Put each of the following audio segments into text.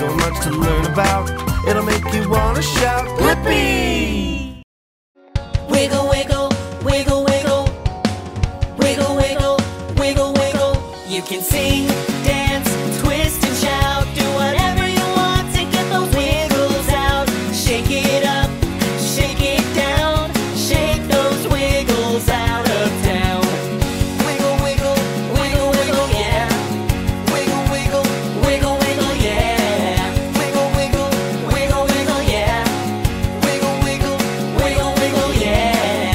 so much to learn about. It'll make you want to shout, Blippi! Wiggle, wiggle, wiggle, wiggle. Wiggle, wiggle, wiggle, wiggle. You can sing, dance, twist and shout. Do whatever you want to get the wiggles out. Shake it up, shake it down. Shake those wiggles out of town. Wiggle, wiggle, wiggle, wiggle, yeah. Wiggle, wiggle, wiggle, wiggle, yeah. Wiggle, wiggle, wiggle, wiggle, yeah. Wiggle, wiggle, wiggle, wiggle, yeah.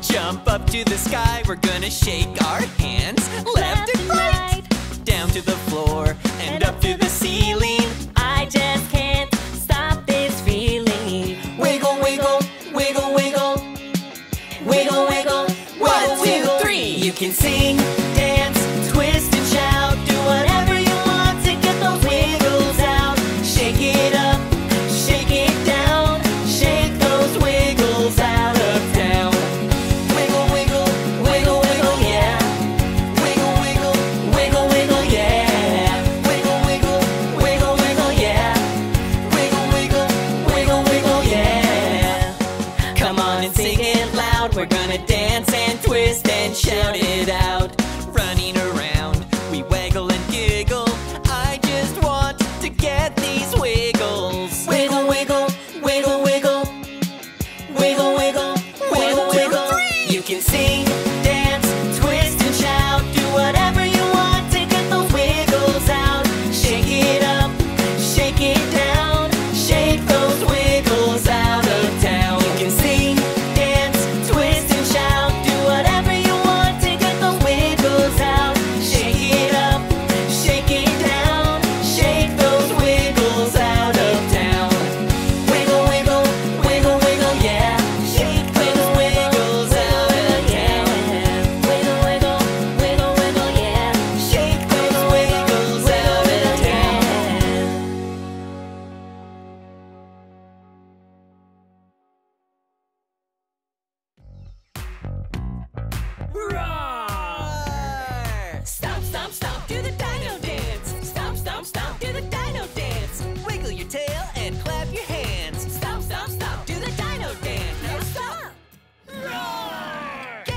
Jump up to the sky, we're gonna shake our hands. Left and right, down to the floor, and up to the ceiling. I just can't stop this feeling. Wiggle, wiggle, wiggle, wiggle. Wiggle, wiggle, wiggle, wiggle. 1, 2, 3, you can sing, dance, twist and shout. Do whatever you want to get those wiggles out. Shake it up, shake it down. Shake those wiggles out of town. Wiggle, wiggle, wiggle, wiggle, yeah. Wiggle, wiggle, wiggle, wiggle, yeah. Wiggle, wiggle, wiggle, wiggle, yeah. Wiggle, wiggle, wiggle, wiggle, yeah. Come on and sing it loud. We're gonna dance and twist and shout it out. Running around, we waggle and giggle. I just want to get these wiggles. Wiggle, wiggle, wiggle, wiggle. Wiggle, wiggle, wiggle, wiggle. 1, 2, 3. You can sing, dance, twist and shout. Do whatever you want to get those wiggles out. Shake it up, shake it down. Shake those wiggles out of town. You can sing, dance, twist and shout. Do whatever you want to get those wiggles out. Shake it up, shake it down. Shake those wiggles out of town. Wiggle, wiggle, wiggle, wiggle, yeah. Shake those wiggles out of town. Wiggle, wiggle, wiggle, wiggle, yeah. Shake those wiggles out of town. Roar! Stomp, stomp, stomp, do the dino dance. Stomp, stomp, stomp, do the dino dance. Wiggle your tail and clap your hands. Stomp, stomp, stomp, do the dino dance.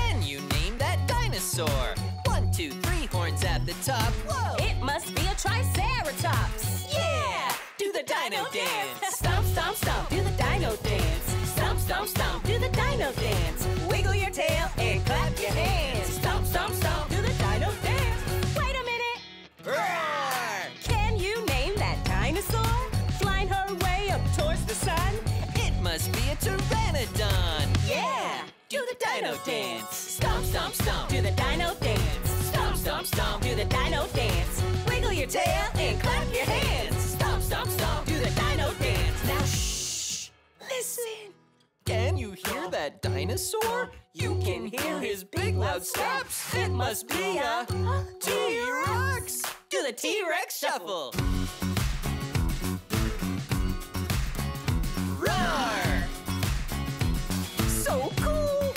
Now stop! Roar! Can you name that dinosaur? 1, 2, 3 horns at the top. Whoa! It must be a triceratops. Yeah! Do the dino dance. Stomp, stomp, stomp, do the dino dance. Stomp, stomp, stomp, do the dino dance. Wiggle your tail and clap your hands. Stomp, stomp, stomp, do the dino dance. Wait a minute! Roar! Can you name that dinosaur? Flying her way up towards the sun. It must be a pteranodon. Yeah! Do the dino dance. Stomp, stomp, stomp, do the dino dance. Stomp, stomp, stomp, do the dino dance. Wiggle your tail and clap your hands. Stomp, stomp, stomp, do the dino dance. Now shh! Listen! Can you hear that dinosaur? You can hear his big loud steps. It must be a T-Rex. Do the T-Rex shuffle. Roar! So cool!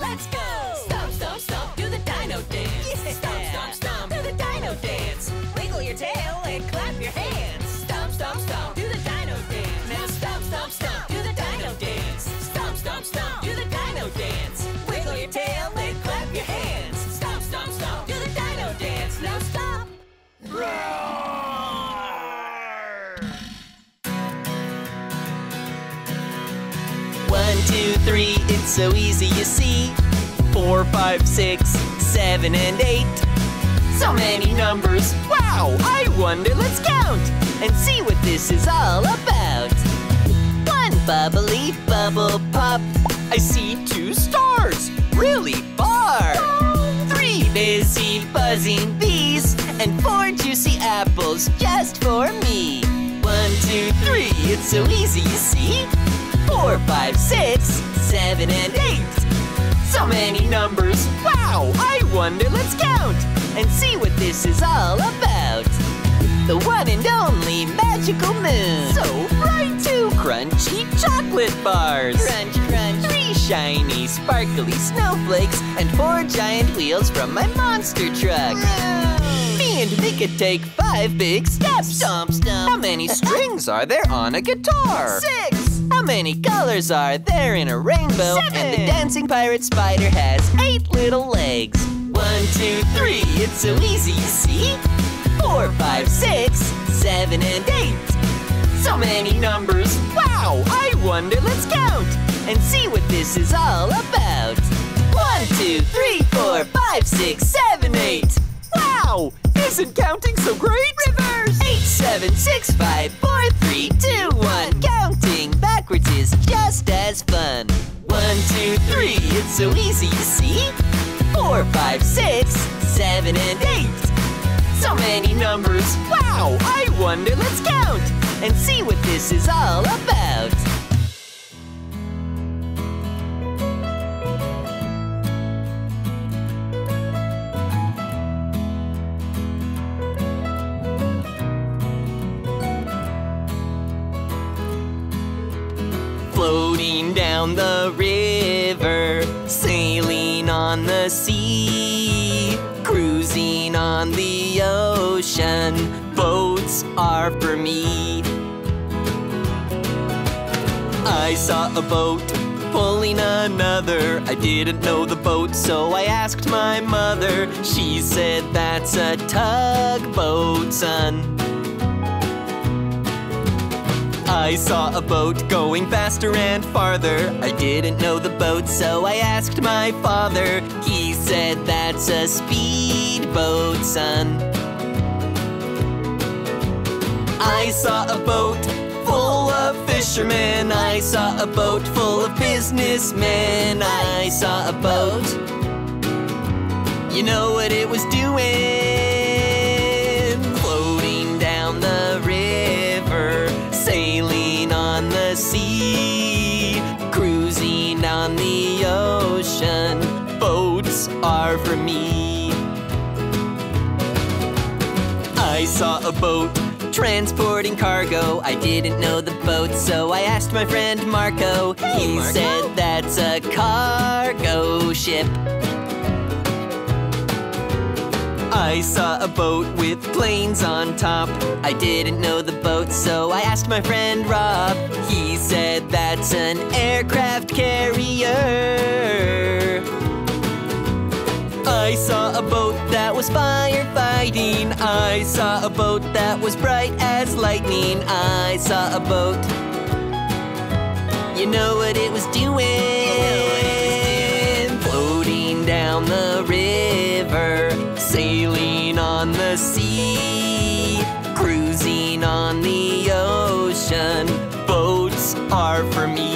Let's go! Stomp, stomp, stomp, do the dino dance. Stomp, stomp, stomp, do the dino dance. Wiggle your tail and clap your hands. Stomp, stomp, stomp, do the dino dance. Now stomp, stomp, stomp, do the dino dance. Stomp, stomp, stomp, do the dino dance. Wiggle your tail and clap your hands. Stomp, stomp, stomp, do the dino dance. Now stop! Roar! 1, 2, 3, it's so easy you see. 4, 5, 6, 7, and 8. So many numbers, wow, I wonder, let's count and see what this is all about. 1 bubbly bubble pop, I see 2 stars, really far. 3 busy buzzing bees, and 4 juicy apples just for me. 1, 2, 3, it's so easy you see. 4, 5, 6, 7, and 8. So many numbers, wow, I wonder, let's count and see what this is all about. The one and only magical moon. So bright, 2 crunchy chocolate bars. Crunch, crunch. 3 shiny, sparkly snowflakes, and 4 giant wheels from my monster truck. Moo. And we could take 5 big steps. Stomp, stomp. How many strings are there on a guitar? 6. How many colors are there in a rainbow? 7. And the dancing pirate spider has 8 little legs. 1, 2, 3, it's so easy, you see. 4, 5, 6, 7, and 8. So many numbers, wow! I wonder, let's count and see what this is all about. 1, 2, 3, 4, 5, 6, 7, 8. Wow! Isn't counting so great? Reverse! 8, 7, 6, 5, 4, 3, 2, 1. Counting backwards is just as fun. 1, 2, 3, it's so easy, you see. 4, 5, 6, 7, and 8. So many numbers, wow! I wonder, let's count and see what this is all about. Floating down the river, sailing on the sea, cruising on the ocean, boats are for me. I saw a boat pulling another. I didn't know the boat, so I asked my mother. She said, that's a tugboat, son. I saw a boat going faster and farther. I didn't know the boat, so I asked my father. He said, that's a speedboat, son. I saw a boat full of fishermen. I saw a boat full of businessmen. I saw a boat. You know what it was doing? Floating down the river, sailing on the sea, cruising on the ocean, boats are for me. I saw a boat transporting cargo. I didn't know the boat, so I asked my friend Marco. Hey, he said, that's a cargo ship. I saw a boat with planes on top. I didn't know the boat, so I asked my friend Rob. He said, that's an aircraft carrier. I saw a boat that was firefighting. I saw a boat that was bright as lightning. I saw a boat. You know what it was doing? Floating down the river, sailing on the sea, cruising on the ocean, boats are for me.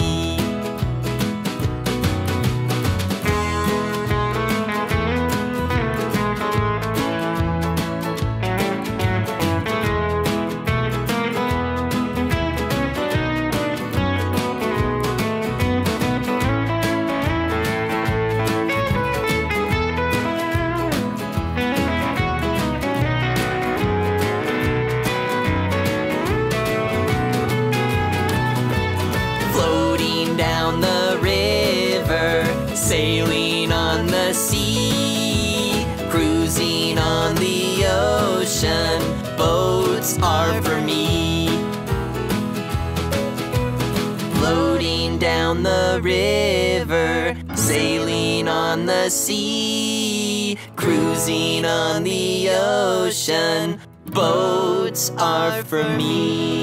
Boats are for me. Floating down the river, sailing on the sea, cruising on the ocean, boats are for me.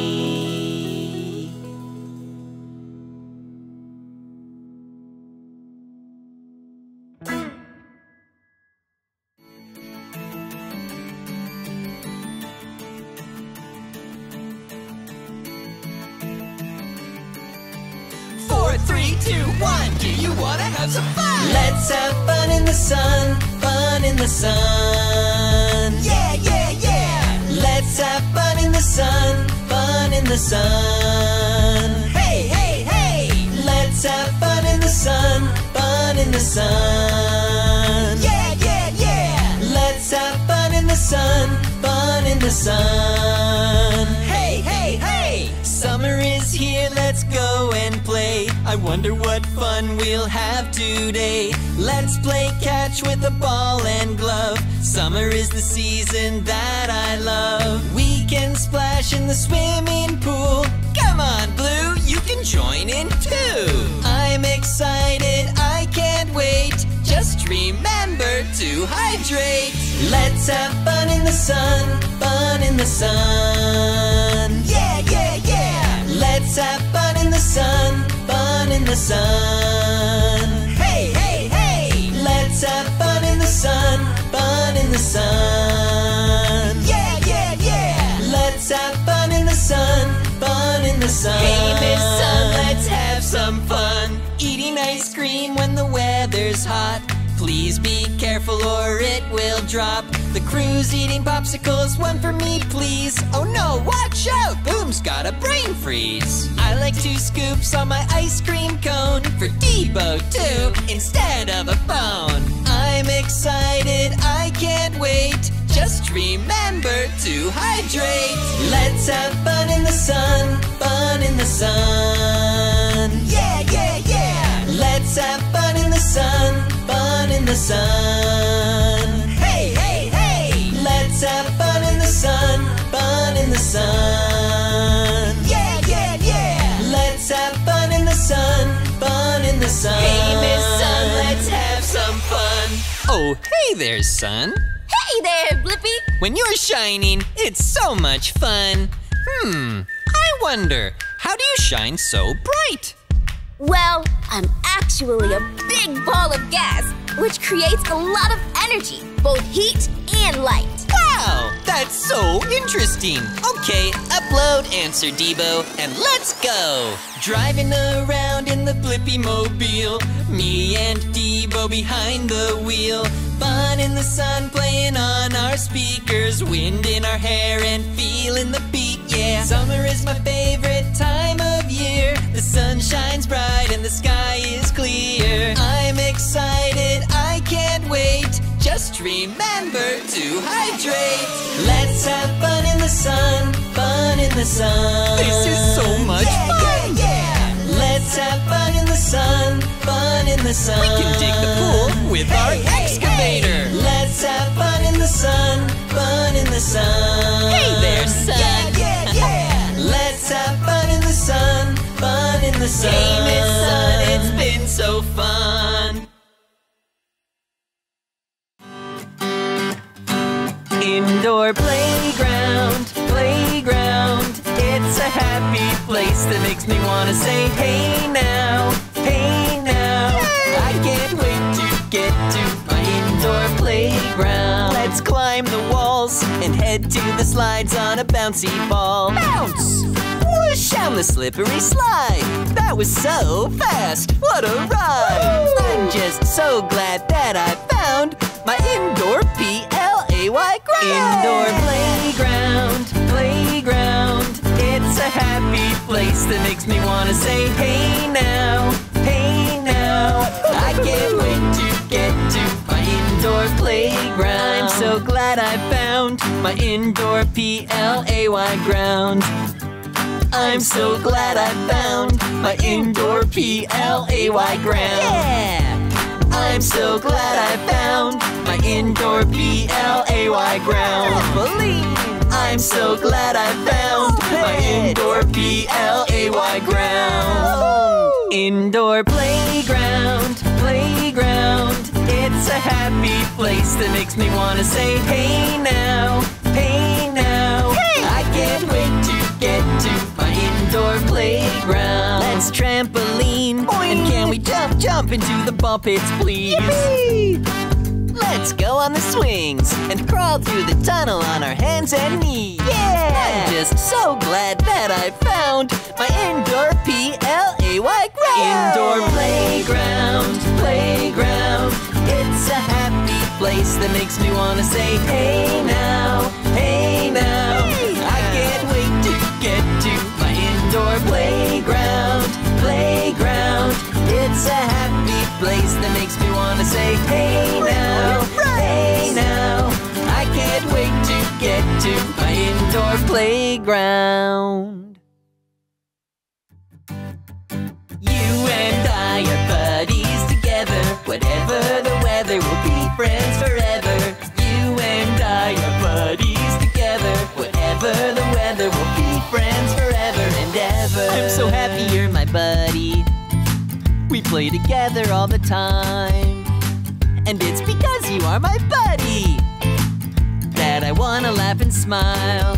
Do you wanna have some fun? Let's have fun in the sun, fun in the sun. Yeah, yeah, yeah! Let's have fun in the sun, fun in the sun. Hey, hey, hey! Let's have fun in the sun, fun in the sun. Yeah, yeah, yeah! Let's have fun in the sun, fun in the sun. Hey, hey, hey! Summer is here, let's go and play. I wonder what fun we'll have today. Let's play catch with a ball and glove. Summer is the season that I love. We can splash in the swimming pool. Come on, Blue, you can join in too. I'm excited, I can't wait. Just remember to hydrate. Let's have fun in the sun, fun in the sun. Yeah, yeah, yeah! Let's have fun in the sun, fun in the sun. Hey, hey, hey! Let's have fun in the sun, fun in the sun. Yeah, yeah, yeah! Let's have fun in the sun, fun in the sun. Hey, Miss Sun, let's have some fun. Eating ice cream when the weather's hot. Please be careful or it will drop. The crew's eating popsicles, one for me please. Oh no, watch out! Boom's got a brain freeze. I like 2 scoops on my ice cream cone. For Debo too, instead of a phone. I'm excited, I can't wait. Just remember to hydrate. Let's have fun in the sun, fun in the sun. Yeah, yeah, yeah! Let's have fun in the sun, fun in the sun. Hey, hey, hey! Let's have fun in the sun, fun in the sun. Yeah, yeah, yeah! Let's have fun in the sun, fun in the sun. Hey, Miss Sun, let's have some fun. Oh, hey there, Sun. Hey there, Blippi! When you're shining, it's so much fun. I wonder, how do you shine so bright? Well, I'm actually a big ball of gas, which creates a lot of energy, both heat and light. Wow, that's so interesting. Okay, upload answer, Debo, and let's go. Driving around in the Blippi mobile, me and Debo behind the wheel. Fun in the sun, playing on our speakers, wind in our hair and feeling the beat, yeah. Summer is my favorite time of year. The sun shines bright and the sky is clear. I'm excited, I can't wait. Just remember to hydrate. Let's have fun in the sun, fun in the sun. This is so much fun! Yeah, yeah, yeah. Let's have fun in the sun, fun in the sun. We can dig the pool with our excavator. Hey. Let's have fun in the sun, fun in the sun. Hey there, Sun! Yeah, yeah, yeah! Let's have fun in the sun, fun in the sun. Hey, Miss Sun, it's been so fun. Indoor playground, playground. It's a happy place that makes me want to say, hey now, hey now. I can't wait to get to my indoor playground. Let's climb the walls and head to the slides on a bouncy ball. Bounce! Whoosh down the slippery slide. That was so fast, what a ride! Woo! I'm just so glad that I found my indoor PLAY ground. Indoor playground, playground. It's a happy place that makes me want to say, hey now, hey now. I can't wait to get to my indoor playground. I'm so glad I found my indoor PLAY ground. I'm so glad I found my indoor PLAY ground. Yeah! I'm so glad I found my indoor PLAY ground. I'm so glad I found my indoor PLAY ground. Indoor playground, playground. It's a happy place that makes me want to say, hey now, hey now. Hey! I can't wait to get to my indoor playground. Let's trampoline. Boing. And can we jump, jump into the bump pits, please? Yippee! Let's go on the swings and crawl through the tunnel on our hands and knees. Yeah! I'm just so glad that I found my indoor PLAY ground. Indoor playground, playground. It's a happy place that makes me want to say, hey now, hey now. Hey! I can't wait to get to my indoor playground, playground. It's a happy place that makes me want to say, hey now, hey now. I can't wait to get to my indoor playground. You and play together all the time. And it's because you are my buddy that I wanna laugh and smile.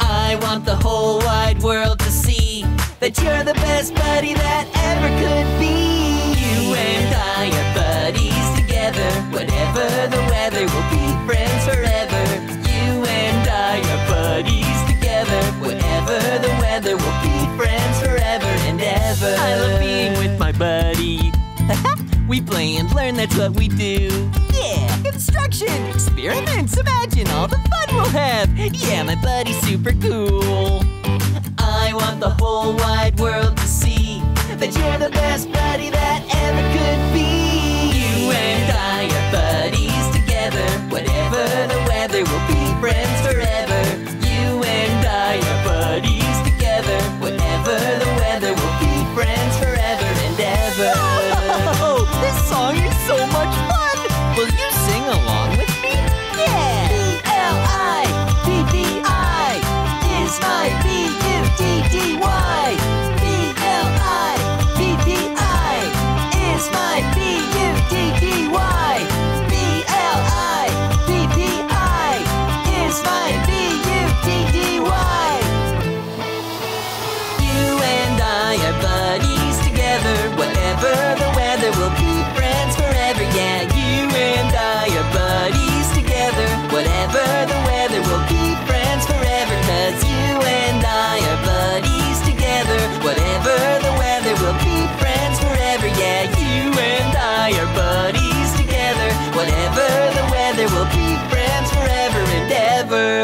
I want the whole wide world to see that you're the best buddy that ever could be. You and I are buddies together. Whatever the weather, we'll be friends forever. You and I are buddies together. Whatever the weather, we'll be friends forever and ever. I love being with my buddy. We play and learn, that's what we do. Yeah, construction, experiments, imagine all the fun we'll have. Yeah, my buddy's super cool. I want the whole wide world to see that you're the best buddy that ever could be. You and I are buddies together. Whatever the weather, we'll be friends forever. You and I are buddies together. Whatever the weather, we'll be friends forever and ever. Oh, this song is so much fun! Will you sing along with me? Yeah! B-L-I-P-P-I is my B-U-D-D-Y. B-L-I-P-P-I is my B-U-D-D-Y. B-L-I-P-P-I is my B-U-D-D-Y. You and I are buddies together. Whatever the weather, we'll be friends forever. Yeah, you and I are buddies together. Whatever the weather, we'll be friends forever. 'Cause you and I are buddies together. Whatever the weather, we'll be friends forever. Yeah, you and I are buddies together. Whatever the weather, we'll be friends forever and ever.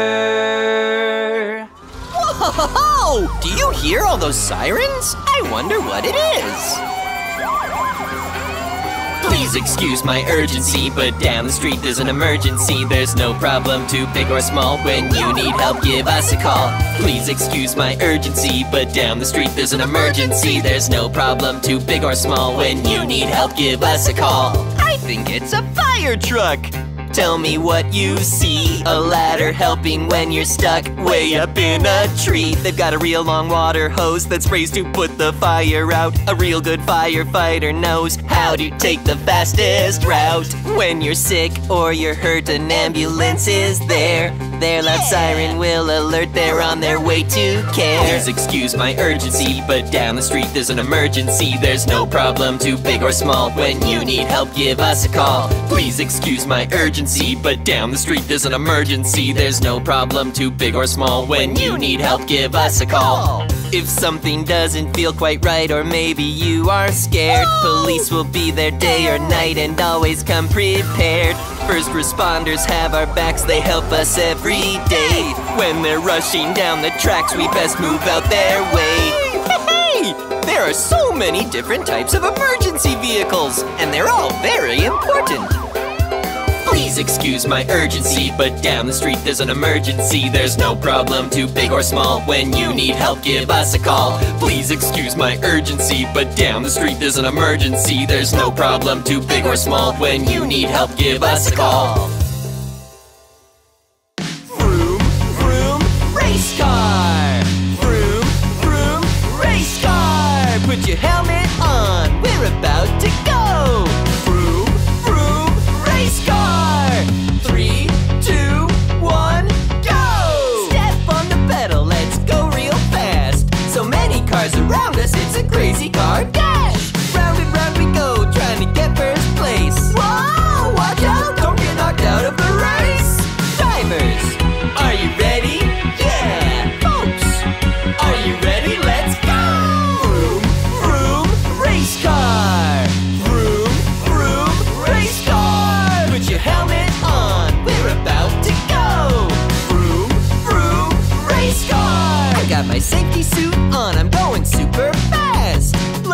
Whoa! Do you hear all those sirens? I wonder what it is. Please excuse my urgency, but down the street there's an emergency. There's no problem too big or small. When you need help, give us a call. Please excuse my urgency, but down the street there's an emergency. There's no problem too big or small. When you need help, give us a call. I think it's a fire truck. Tell me what you see. A ladder helping when you're stuck way up in a tree. They've got a real long water hose that sprays to put the fire out. A real good firefighter knows how to take the fastest route. When you're sick or you're hurt, an ambulance is there. Their loud siren will alert, they're on their way to care. There's excuse my urgency, but down the street there's an emergency. There's no problem too big or small. When you need help, give us a call. Please excuse my urgency, but down the street there's an emergency. There's no problem too big or small. When you need help, give us a call. If something doesn't feel quite right, or maybe you are scared, police will be there day or night and always come prepared. First responders have our backs, they help us every day. When they're rushing down the tracks, we best move out their way. Hey! There are so many different types of emergency vehicles, and they're all very important. Please excuse my urgency, but down the street there's an emergency. There's no problem too big or small. When you need help, give us a call. Please excuse my urgency, but down the street there's an emergency. There's no problem too big or small. When you need help, give us a call. Vroom, vroom, race car. Vroom, vroom, race car. Put your helmet on, we're about to go. Vroom, vroom, race car. 3, 2, 1, go! Step on the pedal, let's go real fast. So many cars around us, it's a crazy car dash! Round and round we go, trying to get first place. Whoa! Watch out, don't get knocked out of the race! Drivers, are you ready? Yeah! Folks, are you ready? Let's go! Vroom, vroom, race car! Vroom, vroom, race car! Put your helmet on, we're about to go! Vroom, vroom, race car! I got my safety suit on, I'm going super fast!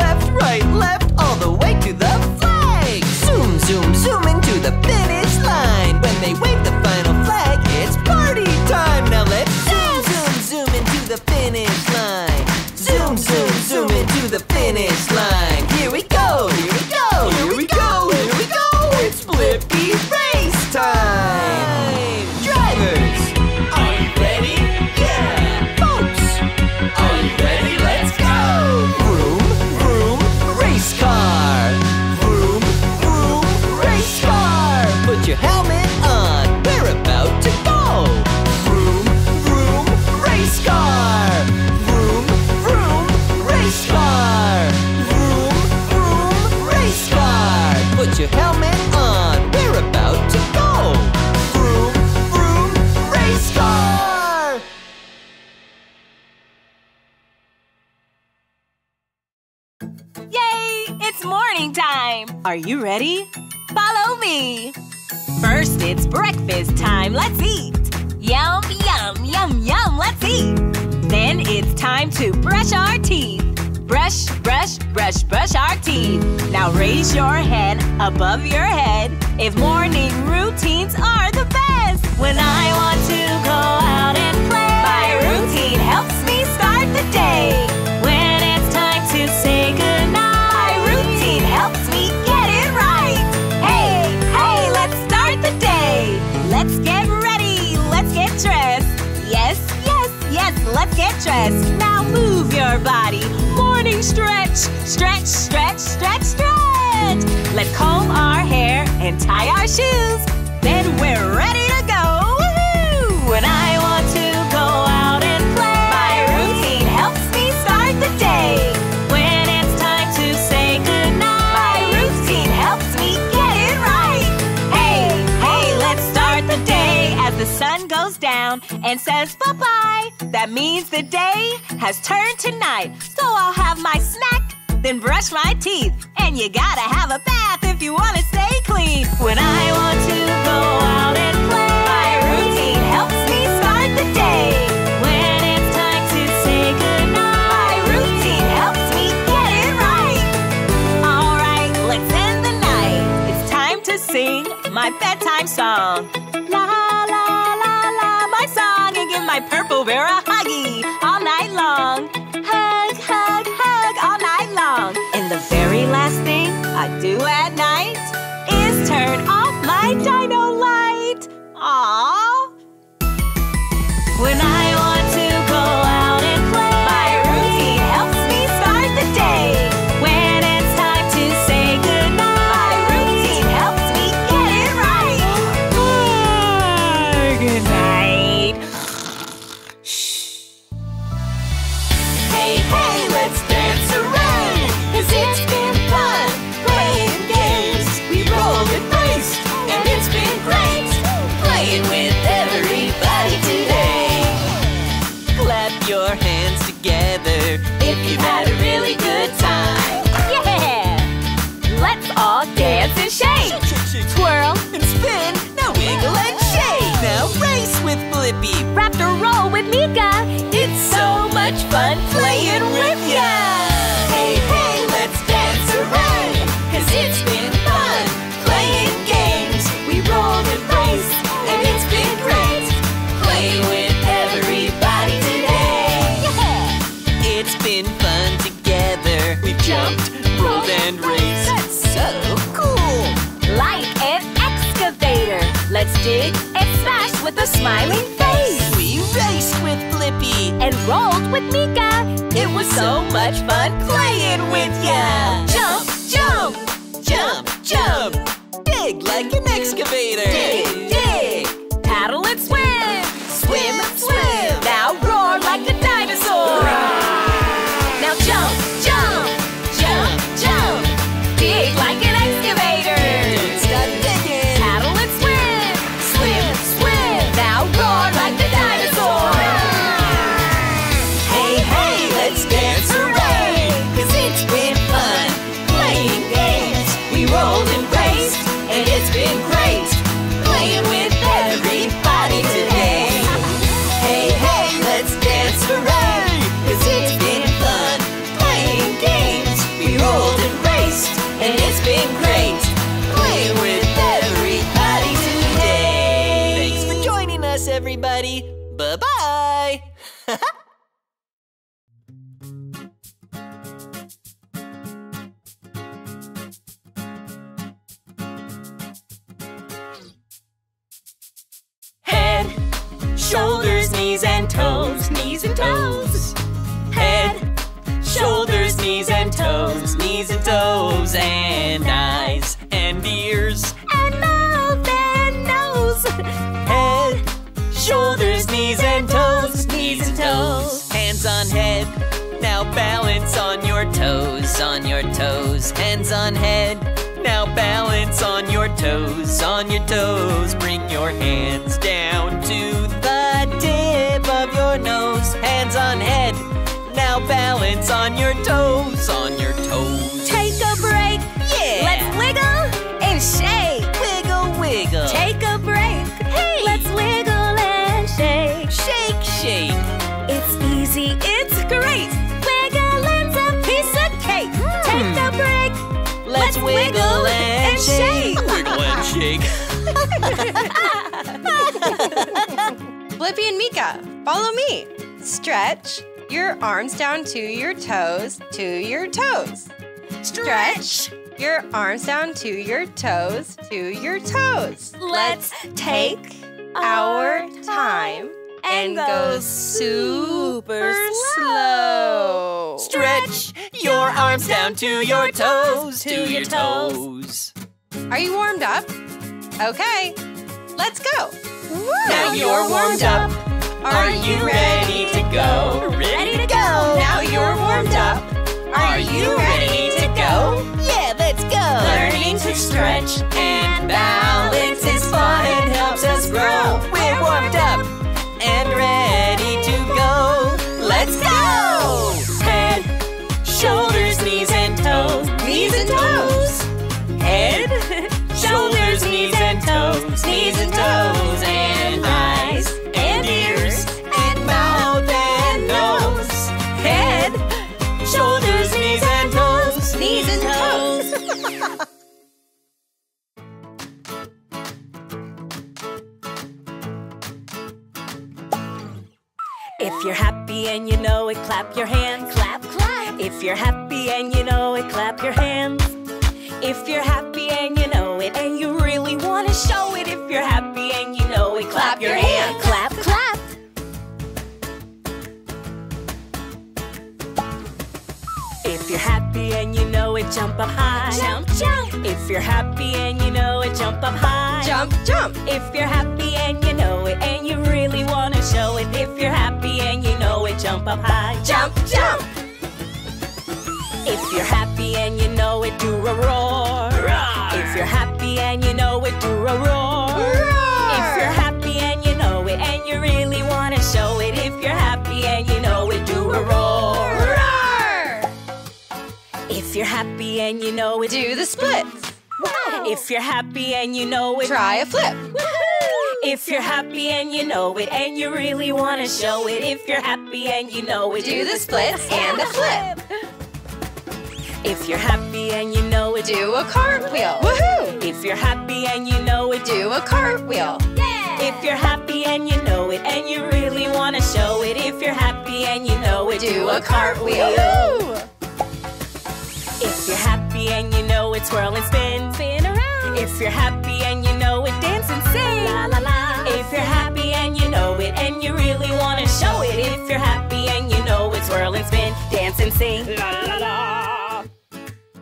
Left, right, left, all the way to the flag! Zoom, zoom, zoom into the finish line! When they wave the final flag, it's party time! Now let's zoom, zoom, zoom into the finish line! Zoom, zoom, zoom into the finish line! Here we go! Here we go! Here we go! Here we go! It's Blippi race time! Car. It's morning time! Are you ready? Follow me! First, it's breakfast time. Let's eat! Yum, yum, yum, yum. Let's eat! Then it's time to brush our teeth. Brush, brush, brush, brush our teeth. Now raise your hand above your head if morning routines are the best. When I want to go out and play, my routine helps me start the day. When it's time to say goodnight, my routine helps me get it right. Hey, hey, let's start the day. Let's get ready. Let's get dressed. Yes, yes, yes, let's get dressed. Now move your body. Morning stretch, stretch, stretch, stretch, stretch. Let's comb our hair and tie our shoes. Then we're ready to go. Woohoo! When I want to go out and play, my routine helps me start the day. When it's time to say goodnight, my routine helps me get it right. Hey, hey, let's start the day as the sun goes down and says bye-bye. That means the day has turned to night. So I'll have my snack, then brush my teeth. And you gotta have a bath if you wanna stay clean. When I want to go out and play, my routine helps me start the day. When it's time to say goodnight, my routine helps me get it right. Alright, let's end the night. It's time to sing my bedtime song. La la la la, my song, and give my purple bear a huggy all night long. Hug, hug, hug all night long. And the very last thing I do at night is turn off my dino light. Aww. When I want to go out and play, my routine helps me start the day. When it's time to say goodnight, my routine helps me get it right. Good night. Shh. Hey, hey, let's dance around, 'cause it's been fun playing games. We rolled and raced, and it's been great playing with everybody today. Clap your hands together if you've had a really good time. Yeah! Let's all dance and shake. Twirl and spin, now wiggle and shake. Now race with Blippi, wrap the roll with Meekah. It's so much fun playing with ya. Hey, hey, let's dance around, 'cause it's been fun playing games. We rolled and raced, and it's been great playing with everybody today. It's been fun together. We've jumped, rolled and raced. That's so cool. Like an excavator, let's dig and smash with a smiling face. We raced with Blippi and rolled with Meekah. It was so much fun playing with ya. Jump, jump, jump, jump. Dig like an excavator. Dig, dig. Paddle and swim. Swim and swim. Now roar like a dinosaur. Now jump, jump, jump, jump. Dig like an excavator. Stop digging. Paddle and swim. Swim and swim. Now roar like a dinosaur. Hey, hey, let's dance around, 'cause it's been fun playing games. We rolled and raced, and it's been great playing with everybody today. Hey, hey, let's dance around, 'cause it's been fun playing games. We rolled and raced, and it's been great playing with everybody today. Thanks for joining us, everybody. Bye-bye. Head, shoulders, knees and toes, knees and toes. Head, shoulders, knees and toes, knees and toes. And eyes and ears and mouth and nose. Head, shoulders, knees and toes, knees and toes. Hands on head, now balance on your toes, on your toes. Hands on head, now balance on your toes, on your toes. Bring your hands down to the tip of your nose. Hands on head, now balance on your toes, on your toes. Take a break. and shake. Wiggle, wiggle. Take a break. Hey! Let's wiggle and shake. Shake, shake. It's easy, it's great. Wiggling's a piece of cake. Take a break. Let's wiggle and shake. Wiggle and shake. Blippi and Meekah, follow me. Stretch your arms down to your toes, to your toes. Stretch your arms down to your toes, to your toes. Let's take our time and go super slow. Stretch your arms down to your toes, to your toes. Are you warmed up? Okay, let's go. Woo. Now you're warmed up. Are you ready to go? Ready to go. Now you're warmed up. Are you ready to go? Yeah, let's go. Learning to stretch and balance is fun and helps us grow. We're warmed up and ready to go. Let's go. Head, shoulders, knees and toes. Knees and toes. Head, shoulders, knees and toes. Knees and toes. And eyes and ears and mouth and nose. Head, shoulders, knees and toes. Knees and toes. If you're happy and you know it, clap your hands. Clap, clap. If you're happy and you know it, clap your hands. If you're happy and you know it, and you really want to show it. If you're happy and you know it, clap your hands. Clap, clap. If you're happy and you know it, jump up high. Jump, jump. If you're happy and you know it, jump up high. Jump, jump. If you're happy and you know it, and you really want to show it. If you're happy and you know it, jump up high. Jump, jump. If you're happy and you know it, do a roar. Roar. If you're happy and you know it, do a roar. Roar. If you're happy and you know it, and you really want to show it. If you're happy and you know it, do a roar. Roar. If you're happy and you know it, do the splits. Wow. If you're happy and you know it, try a flip. If you're happy and you know it, and you really want to show it. If you're happy and you know it, do the splits and the flip. If you're happy and you know it, do a cartwheel. Woohoo! If you're happy and you know it, do a cartwheel. Yeah! If you're happy and you know it, and you really want to show it. If you're happy and you know it, do a cartwheel. Woohoo! If you're happy and you know it, swirl and spin. Spin around. If you're happy and you know it, dance and sing. La la la. If you're happy and you know it, and you really want to show it. If you're happy and you know it, swirl and spin. Dance and sing. La la la.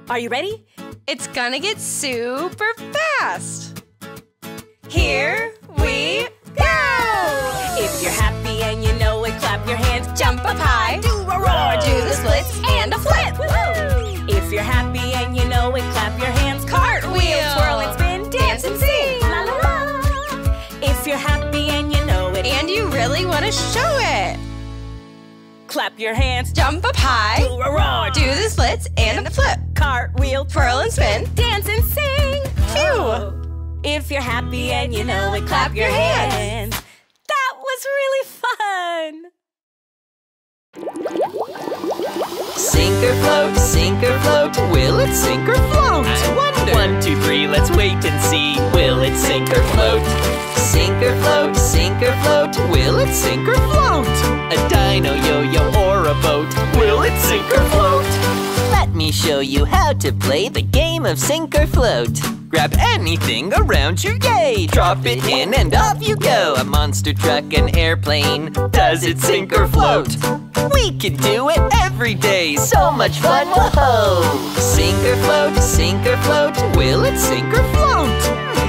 Are you ready? It's gonna get super fast! Here we go! If you're happy and you know it, clap your hands. Jump up high, do a roar, do the splits and a flip! Woo-hoo. If you're happy and you know it, clap your hands. Cartwheel, twirl and spin, dance and sing! La la la! If you're happy and you know it, and you really want to show it! Clap your hands, jump up high, do a roar, do the splits and a flip, cartwheel, twirl and spin, dance and sing. Phew! If you're happy and you know it, clap your hands. That was really fun. Sink or float, will it sink or float? I wonder. 1, 2, 3, let's wait and see. Will it sink or float? Sink or float, sink or float, will it sink or float? A dino, yo-yo, or a boat, will it sink or float? Let me show you how to play the game of sink or float. Grab anything around you, yay! Drop it in and off you go. A monster truck, an airplane, does it sink or float? We could do it every day, so much fun, whoa! Sink or float, will it sink or float?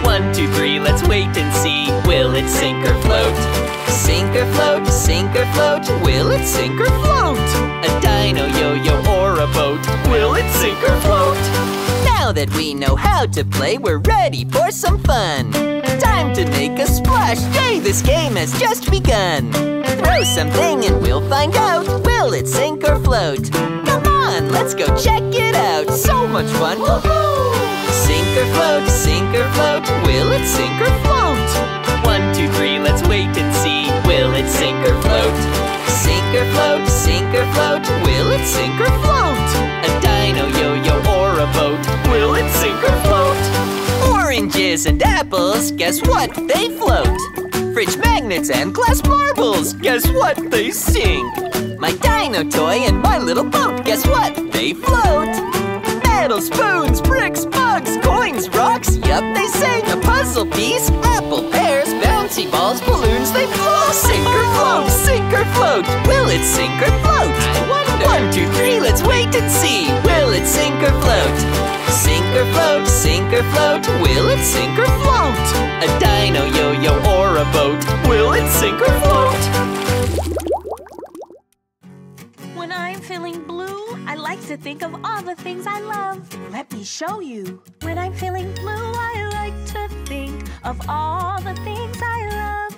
1, 2, 3, let's wait and see, will it sink or float? Sink or float, will it sink or float? A dino, yo-yo, or a boat, will it sink or float? Now that we know how to play, we're ready for some fun. Time to make a splash, yay, this game has just begun. Throw something and we'll find out, will it sink or float? Come on, let's go check it out, so much fun, woohoo! sink or float, sink or float? Will it sink or float? 1, 2, 3, let's wait and see. Will it sink or float? Sink or float, sink or float? Will it sink or float? A dino, yo-yo, or a boat? Will it sink or float? Oranges and apples, guess what? They float. Fridge magnets and glass marbles, guess what? They sink. My dino toy and my little boat, guess what? They float. Metal spoons, bricks, bugs, coins, rocks, yup, they sink. A puzzle piece, apple, pears, bouncy balls, balloons, they float. Sink or float, sink or float? Will it sink or float? I wonder. 1, 2, 3, let's wait and see. Will it sink or float? Sink or float, sink or float? Will it sink or float? A dino, yo-yo, or a boat? Will it sink or float? When I'm feeling blue, I like to think of all the things I love. Let me show you. When I'm feeling blue, I like to think of all the things I love.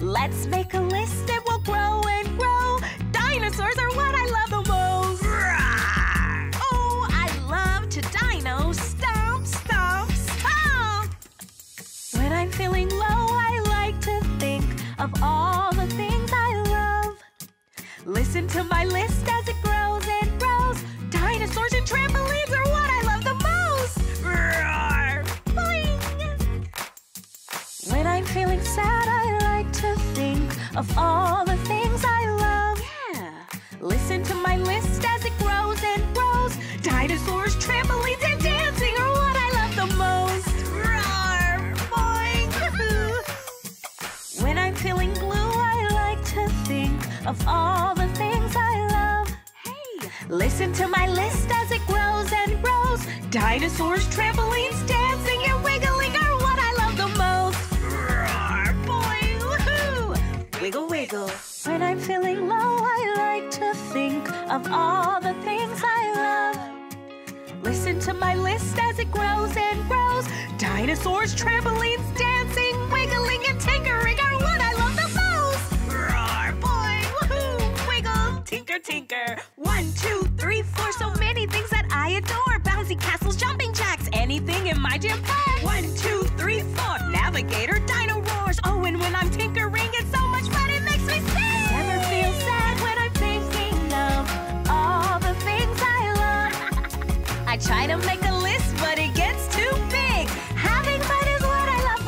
Let's make a list and we'll grow and grow. Dinosaurs are what I love the most. When I'm feeling low, I like to think of all the things I love. Listen to my list as it grows and grows. Dinosaurs and trampolines are what I love the most. Roar! Boing! When I'm feeling sad, I like to think of all the things I love. Yeah. Listen to my list as it grows and grows. Dinosaurs, trampolines, and dancing are what I love the most. When I'm feeling blue, I like to think of all the things I love. Hey! Listen to my list as it grows and grows. Dinosaurs, trampolines, dancing, and wiggling are what I love the most. Roar, boy, woohoo! Wiggle, wiggle. When I'm feeling low, I like to think of all the things I love. Listen to my list as it grows and grows. Dinosaurs, trampolines, dancing, wiggling, and tinkering are what I love the most. Roar, boy, woohoo, wiggle, tinker, tinker. 1, 2, 3, 4, so many things that I adore. Bouncy castles, jumping jacks, anything in my gym pack. 1, 2, 3, 4, navigator, dino roars. Oh, and when I'm tinkering, it's so much fun, it makes me sing. I try to make a list, but it gets too big. Having fun is what I love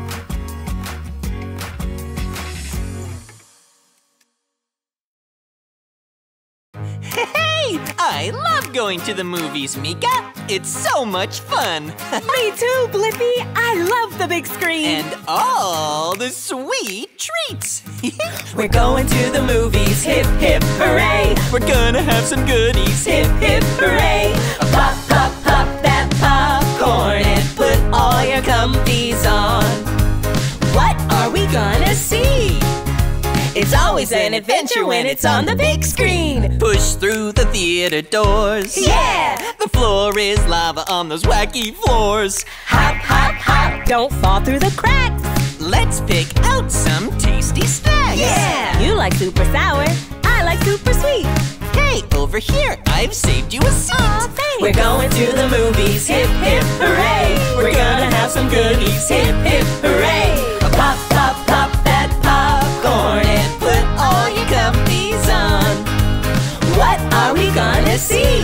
the most. Hey! I love going to the movies, Meekah. It's so much fun. Me too, Blippi. I love the big screen. And all the sweet treats. We're going to the movies, hip, hip, hooray. We're gonna have some goodies, hip, hip, hooray. Pop, pop, pop that popcorn and put all your comfies on. What are we gonna see? It's always an adventure when it's on the big screen. Push through the theater doors. Yeah! The floor is lava on those wacky floors. Hop, hop, hop, don't fall through the cracks. Let's pick out some tasty snacks. Yeah! You like super sour, I like super sweet. Hey, over here, I've saved you a seat. Aw, thanks. We're going to the movies, hip, hip, hooray. We're gonna have some goodies, hip, hip, hooray. Pop, pop, pop that popcorn and put all your comfies on. What are we gonna see?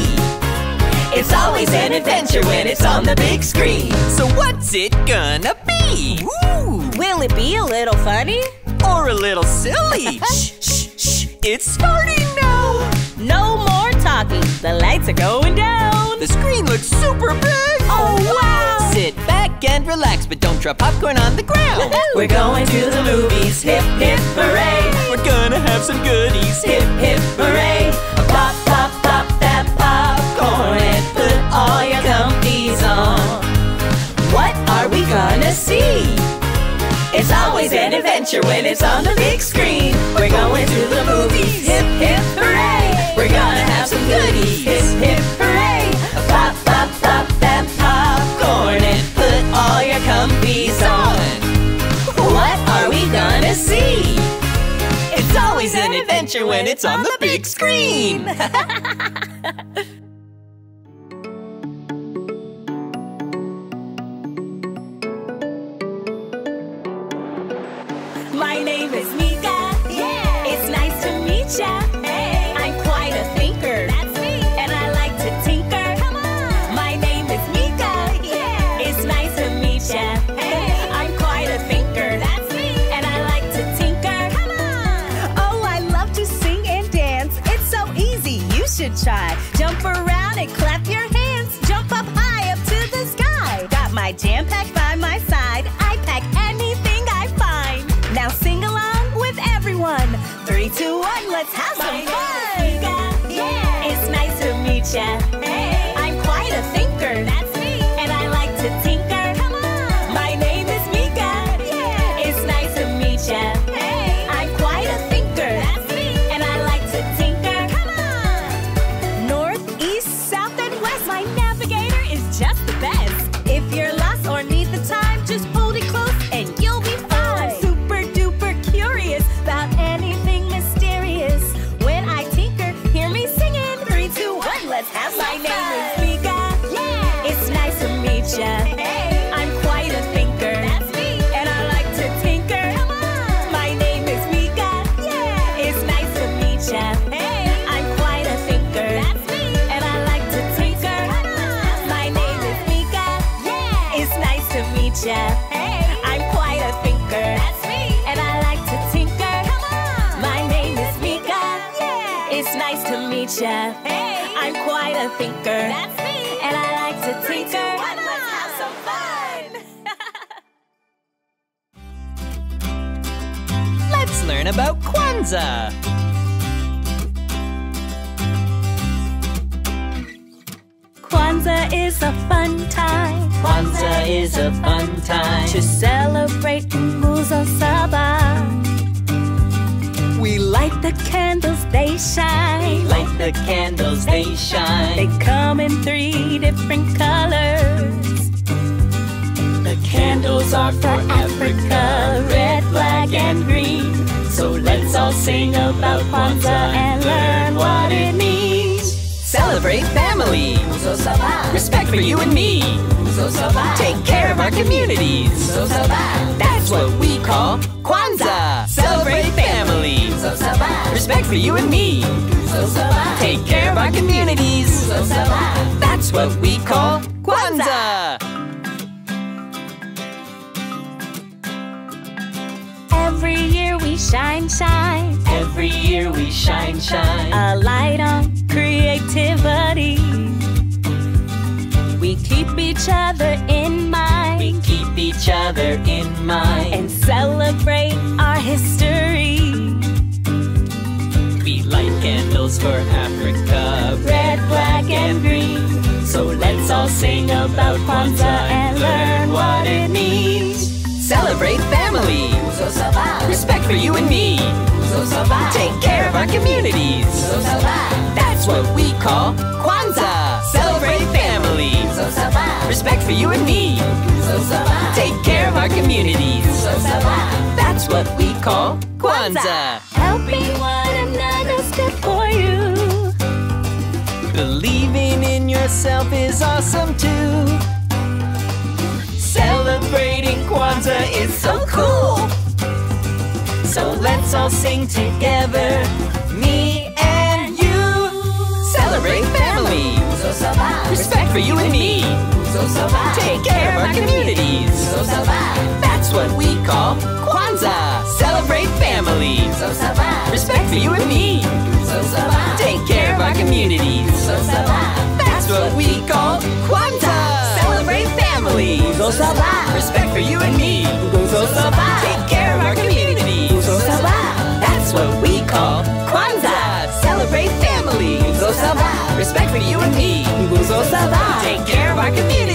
It's always an adventure when it's on the big screen. So what's it gonna be? Ooh. Will it be a little funny? Or a little silly? Shh, shh, shh, it's starting now! No more talking, the lights are going down. The screen looks super big! Oh wow! Sit back and relax, but don't drop popcorn on the ground. We're going to the movies, hip, hip, hooray. We're gonna have some goodies, hip, hip, hooray. Pop, pop, pop that popcorn and put all your comfies on. What are we gonna see? It's always an adventure when it's on the big screen. We're going to the movies, hip, hip, hooray. We're gonna have some goodies, hip, hip, hooray. Pop, pop, pop that popcorn and put all your comfies on. What are we gonna see? It's always an adventure when it's on the big screen. should try. Jump around and clap your hands. Jump up high up to the sky. Got my jam pack by my side. I pack anything I find. Now sing along with everyone. 3, 2, 1, let's have some fun. Meekah, yeah. It's nice to meet ya. Hey. I'm quite a thinker. That's me. And I like to tinker. Come on. My name is Meekah. Yeah. It's nice to meet ya. Hey. I'm quite a thinker. That's me. And I like to tinker. Come on. North, east, south, and west. My navigator is just the best. If you're lost or need the time, just hold it close and you'll be fine. Oh, I'm super duper curious about anything mysterious. When I tinker, hear me singing. 3, 2, 1, let's have some fun. My name is Meekah. Yeah. It's nice to meet ya. Hey. I'm quite a thinker. That's me. And I like to tinker. Come on. My name is Meekah. Yeah. It's nice to meet ya. Hey. I'm quite a thinker. That's me. And I like to tinker. Come on. My name is Meekah. Yeah. It's nice to meet ya. Hey. I'm quite a thinker. That's me. And I like to tinker. Come on. My name is Meekah. Yeah. It's nice to meet ya. Hey. I'm quite a thinker. That's me. And I like to tinker. 3, 2, 1, let's have some fun. Let's learn about Kwanzaa. Kwanzaa is a fun time. Kwanzaa is a fun time to celebrate Umuzo Saba. We light the candles, they shine. We light the candles, they shine. They come in 3 different colors. The candles are for Africa, red, black, and green. So let's all sing about Kwanzaa and learn what it means. Celebrate family. Respect for you and me. Take care of our communities. That's what we call Kwanzaa. Celebrate family. Respect for you and me. Take care of our communities. That's what we call Kwanzaa. Every year we shine, shine. Every year we shine, shine. A light on creativity. We keep each other in mind. We keep each other in mind. And celebrate our history. We light candles for Africa, red, black, and green. So let's all sing about Kwanzaa and learn what it means. Celebrate family. Respect for you and me. Take care of our communities. That's what we call Kwanzaa. Celebrate family. Respect for you and me. Take care of our communities. That's what we call Kwanzaa. Helping one another's good for you. Believing in yourself is awesome too. Celebrating Kwanzaa is so cool. So let's all sing together, me and you. Celebrate family. Respect for you and me. Take care of our communities. That's what we call Kwanzaa. Celebrate family. Respect for you and me. Take care of our communities. That's what we call Kwanzaa. Celebrate family. Respect for you and me. Take care of our communities. That's what we call Kwanzaa. Celebrate family. Respect for you and me. Take care of our communities.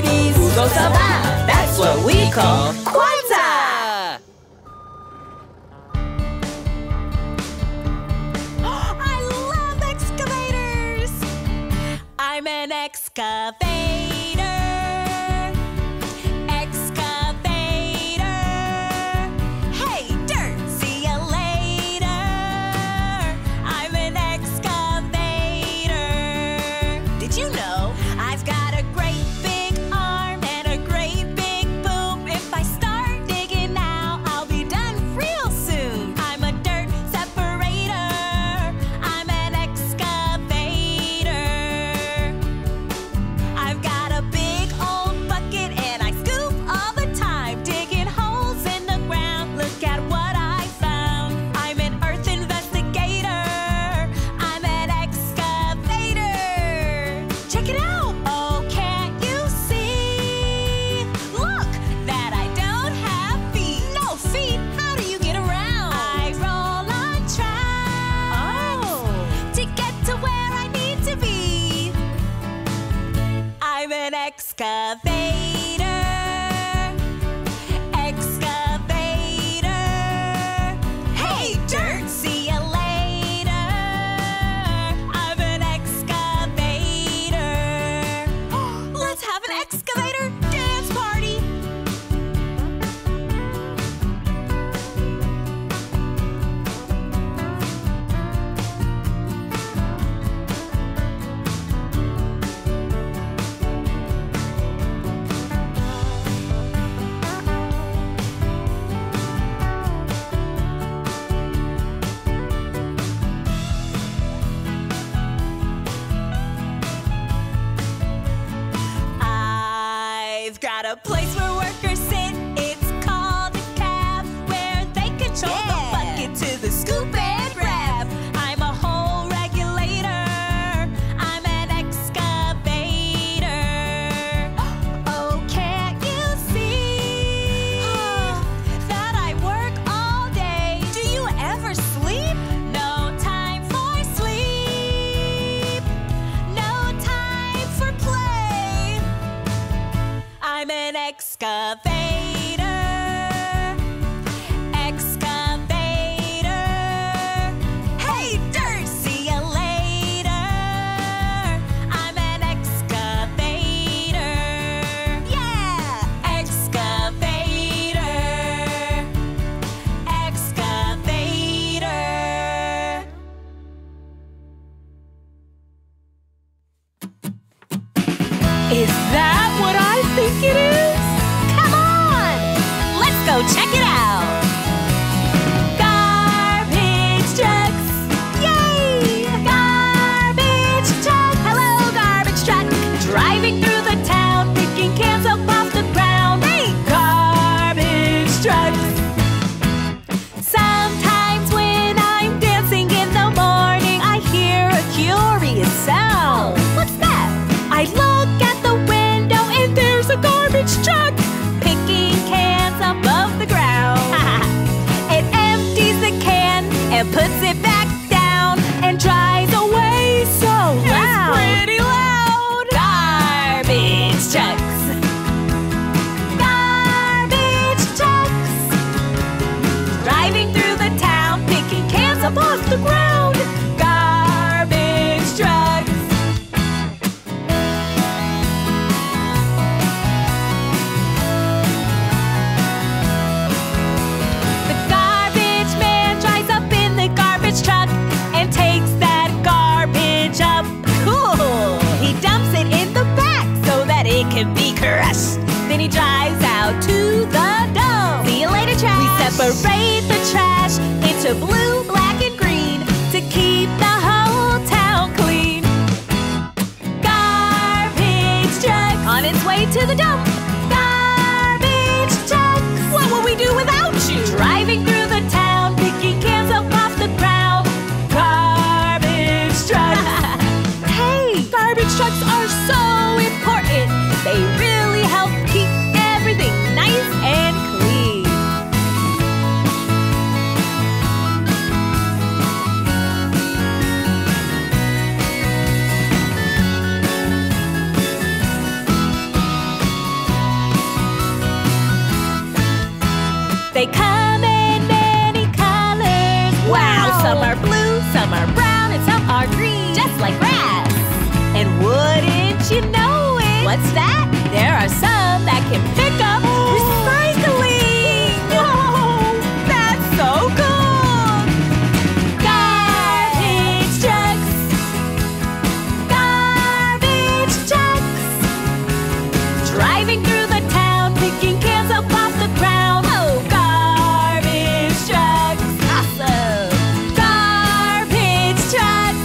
That's what we call Kwanzaa. I love excavators. I'm an excavator. I've got a great big arm and a great big boom. If I start Excavator, excavator. Hey, dirt, see you later. I'm an excavator. Let's have an excavator dance party. A place where workers sit, it's called a cab, where they control the bucket to the scoop and grab. I'm a hole regulator, I'm an excavator. Oh, can't you see that I work all day? Do you ever sleep? No time for sleep, no time for play. I'm an excavator, excavator. Hey, dirt, see you later. I'm an excavator. Yeah, excavator, excavator. Is that what I think it is? Go check it out! Garbage trucks! Yay! Garbage truck! Hello, garbage truck! Driving through the town, picking cans up off the ground. Hey! Garbage trucks! Sometimes when I'm dancing in the morning, I hear a curious sound. Oh, what's that? I look at the window and there's a garbage truck! And puts it back down and drives away so loud. It's pretty loud. Garbage trucks. Garbage trucks. Driving through the town, picking cans up off the ground. Garbage trucks. Can be crushed. Then he drives out to the dome. See you later, trash. We separate the trash into blue, black, and green to keep the whole town clean. Garbage truck on its way to the dump. Garbage truck. What will we do without you? Driving through the town, picking cans up off the ground. Garbage truck. Hey, garbage trucks are so important. They really help keep everything nice and clean. They come in many colors. Wow! Some are blue, some are brown, and some are green. Just like grass. And wouldn't you know, what's that? There are some that can pick up recycling! Whoa! That's so cool! Garbage trucks! Garbage trucks! Driving through the town, picking cans up off the ground. Oh, garbage trucks! Awesome! Garbage trucks!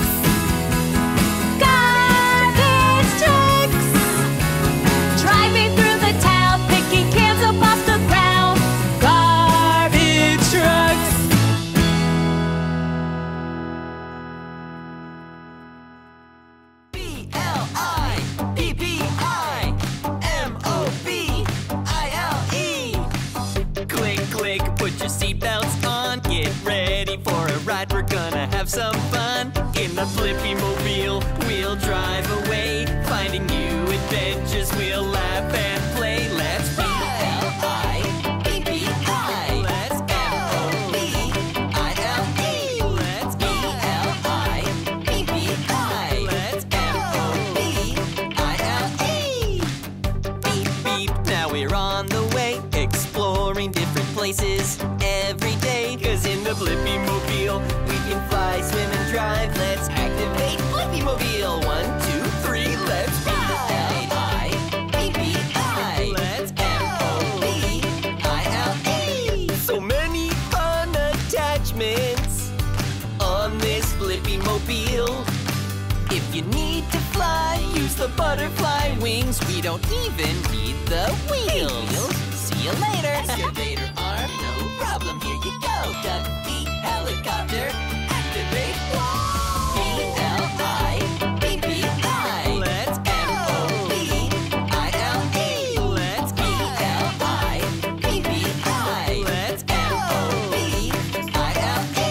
Seatbelts on, get ready for a ride, we're gonna have some fun. In the Blippi Mobile, we'll drive away, finding new adventures we'll laugh. If you need to fly, use the butterfly wings. We don't even need the wheels. See you later. That's your gator arm, no problem. Here you go. Duck, geek, helicopter, activate. B-L-I-P-P-I. Let's go. M-O-B-I-L-E. Let's go. B-L-I-P-P-I. Let's go. M-O-B-I-L-E.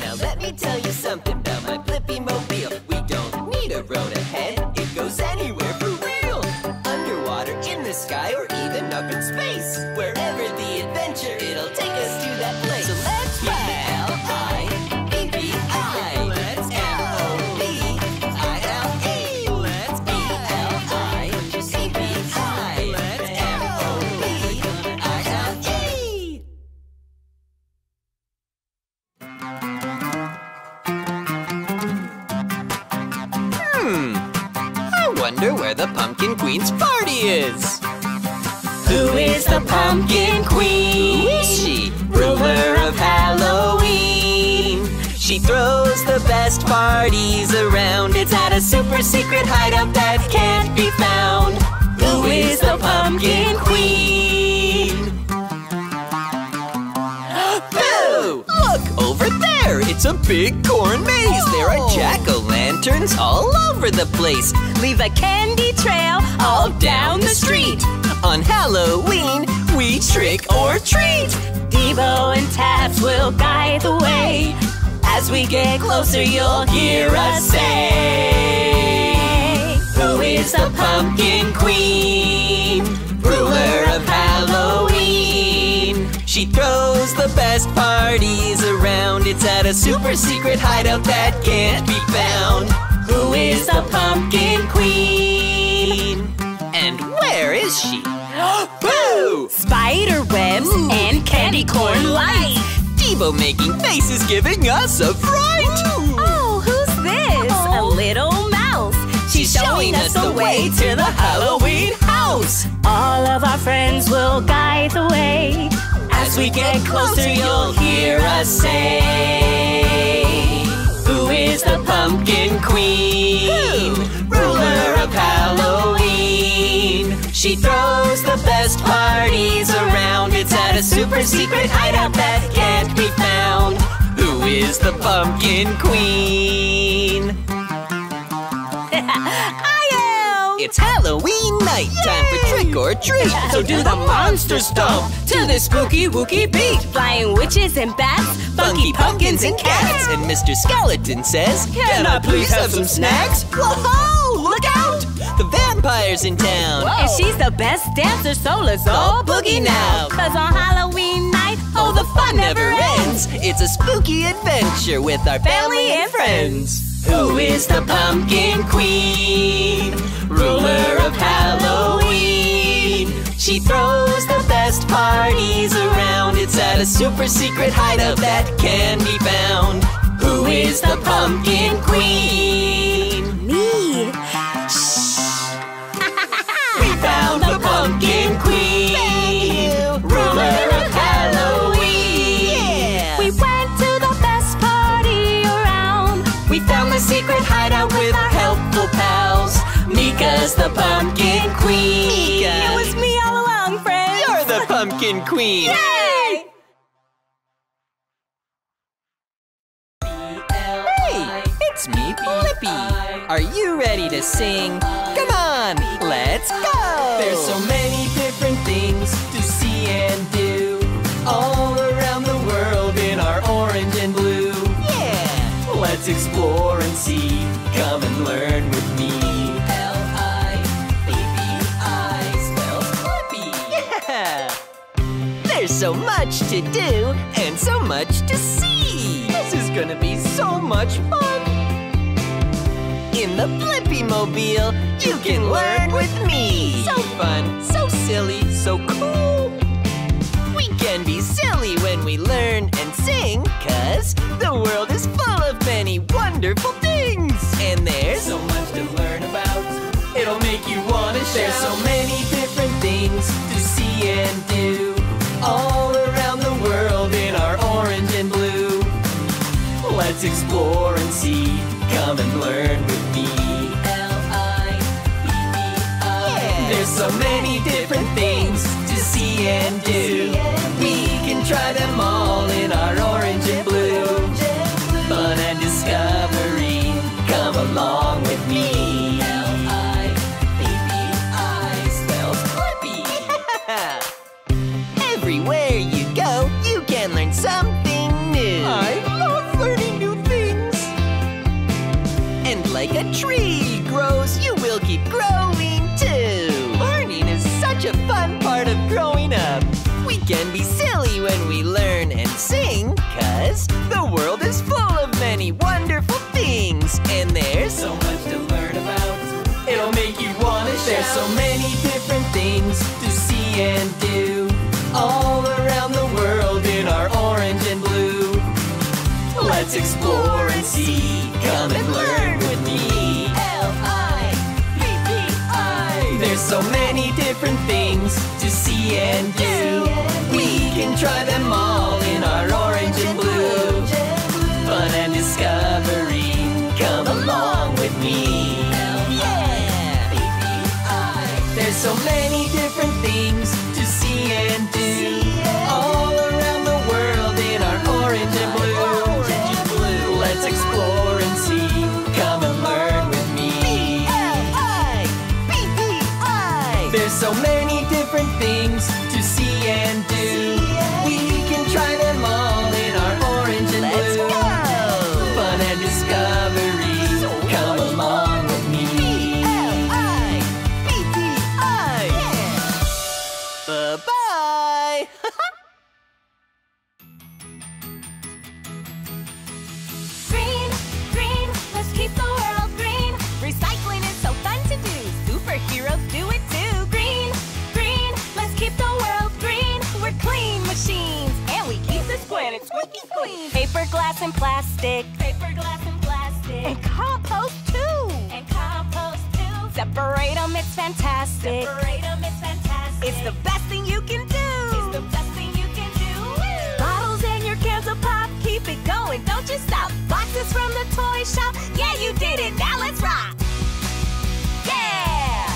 Now let me tell you something about my Blippi mobile. We don't need a road ahead. It goes anywhere for real. Underwater, in the sky, or even up in space. Wherever the adventure, it'll take us to that place. So let's fly. Where the Pumpkin Queen's party is. Who is the Pumpkin Queen? Who is she? Ruler of Halloween. She throws the best parties around. It's at a super secret hideout that can't be found. Who is the Pumpkin Queen? Boo! Look over there! It's a big corn maze. Whoa. There are jack-o'-lanterns all over the place. Leave a candy trail all down the street. On Halloween, we trick or treat. Deebo and Tabs will guide the way. As we get closer, you'll hear us say, who is the Pumpkin Queen? Ruler of Halloween. She throws the best parties around. It's at a super secret hideout that can't be found. Who is the Pumpkin Queen? And where is she? Boo! Spider webs and candy corn lights. Deebo making faces, giving us a fright. Ooh. Oh, who's this? Oh. A little mouse. She's showing us the way to the Halloween house. All of our friends will guide the way. As we get closer, you'll hear us say, who is the Pumpkin Queen? Ruler of Halloween. She throws the best parties around. It's at a super secret hideout that can't be found. Who is the Pumpkin Queen? It's Halloween night. Yay! Time for trick or treat. So do the monster stomp to the spooky wookie beat. Flying witches and bats, funky pumpkins and cats. And Mr. Skeleton says, can I please have some snacks? Whoa, look out! The vampire's in town. Whoa. And she's the best dancer, so let's all boogie now. Cause on Halloween night, oh, the fun never ends. It's a spooky adventure with our family and friends. Who is the Pumpkin Queen? Ruler of Halloween. She throws the best parties around. It's at a super secret hideout that can be found. Who is the Pumpkin Queen? Me! Shh! We found the Pumpkin Queen! Ruler of Halloween! Yeah. We went to the best party around. We found the secret hideout with our helpful pals. Meekah's the Pumpkin Queen. Meekah. It was me all along, friends. You're the Pumpkin Queen. Yay! Hey, it's me, Blippi. Are you ready to sing? Come on, let's go. There's so many different things to see and do all around the world in our orange and blue. Yeah. Let's explore and see. Come and learn with me. There's so much to do and so much to see. This is gonna be so much fun. In the Blippi mobile, you can learn with me. So fun, so silly, so cool. We can be silly when we learn and sing, cause the world is full of many wonderful things. And there's so much to learn about. It'll make you wanna shout. There's so many different things to see and do all around the world in our orange and blue. Let's explore and see. Come and learn with me. so many different things to see and do. We can try them all in our orange and blue. Fun and discovery, come along with me. L-I-P-P-I spells Blippi. Everywhere you go, you can learn something new. I love learning new things. And like a tree grows, you will keep growing too. Learning is such a fun part of growing up. We can be silly when we learn and sing, 'cause the world is full of many wonderful things. And there's so much to learn about, it'll make you wanna shout. There's so many different things to see and do, all around the world in our orange and blue. Let's explore and see, come and learn with me. L-I-P-P-I. There's so many different things to see and do. We can try them all in our orange and blue. Fun and discovery, come along with me. L-I-P-P-I. There's so many different things to see and do, all around the world in our orange and blue. Let's explore and see, come and learn with me. L-I-P-P-I. There's so many different things to see and do. We can try them all in our orange and blue. Fun and discovery, come along with me. L-I-P-P-I. Bye-bye. Green, green, let's keep the world green. Recycling is so fun to do. Superheroes do it too. Green, green, let's keep the world green. We're clean machines, and we keep this planet squeaky clean. Paper, glass, and plastic. Paper, glass, and plastic. And compost too. And compost too. Separate them, it's fantastic. Separate them, it's fantastic. It's the best thing you can do. It's the best thing you can do. Bottles and your cans of pop, keep it going, don't you stop. Boxes from the toy shop, yeah, you did it, now let's rock. Yeah!